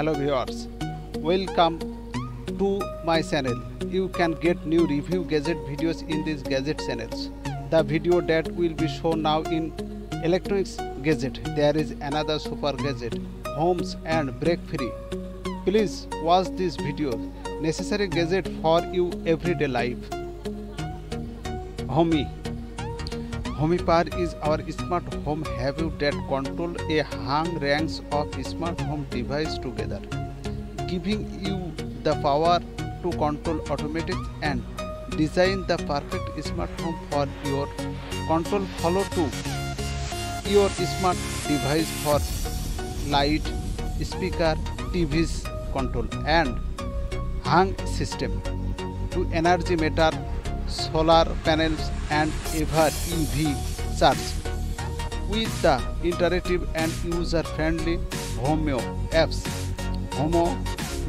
Hello viewers, welcome to my channel. You can get new review gadget videos in these gadget channels. The video that will be shown now in electronics gadget. There is another super gadget, Homes and Brake Free. Please watch this video. Necessary gadget for you everyday life. Homey Pro is our smart home habit that control a hung ranks of smart home devices together, giving you the power to control, automate and design the perfect smart home for your control. Follow to your smart device for light, speaker, TVs control and hung system to energy meter, solar panels and ever EV charge. With the interactive and user-friendly Homey apps, Homey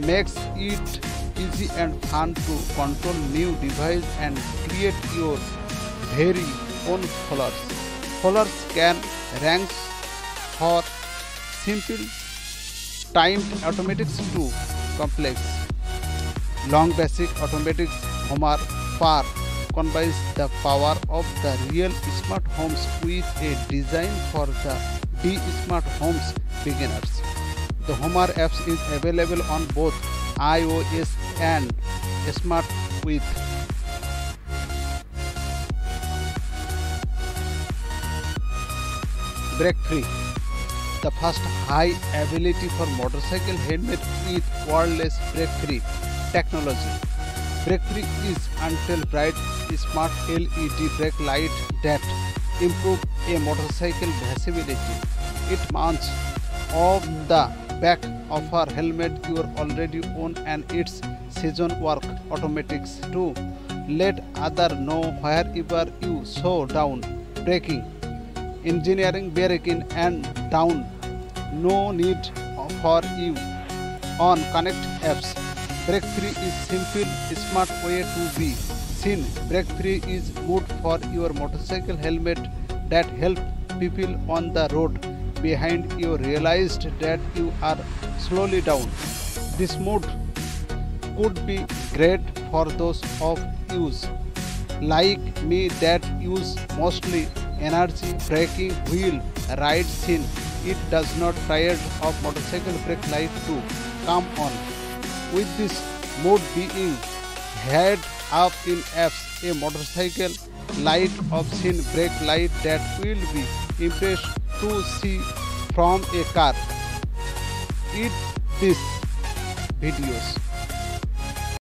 makes it easy and fun to control new device and create your very own colors. Colors can rank for simple timed automatics to complex long basic automatics. Homey Pro combines the power of the real smart homes with a design for the smart homes beginners. The Homey apps is available on both iOS and smart with Brake Free, the first high ability for motorcycle helmet with wireless Brake Free technology. Brake Free is until bright smart LED brake light that improves a motorcycle visibility. It mounts off the back of our helmet you already own, and its season work automatics to let other know wherever you slow down, braking, engineering braking and down. No need for you on Connect apps. Brake Free is simple, smart way to be seen. Brake Free is good for your motorcycle helmet that help people on the road behind you realized that you are slowly down. This mode could be great for those of use like me that use mostly energy braking wheel ride scene. It does not tired of motorcycle brake light to come on. With this mode being head up in apps, a motorcycle light option brake light that will be impressed to see from a car. It this videos.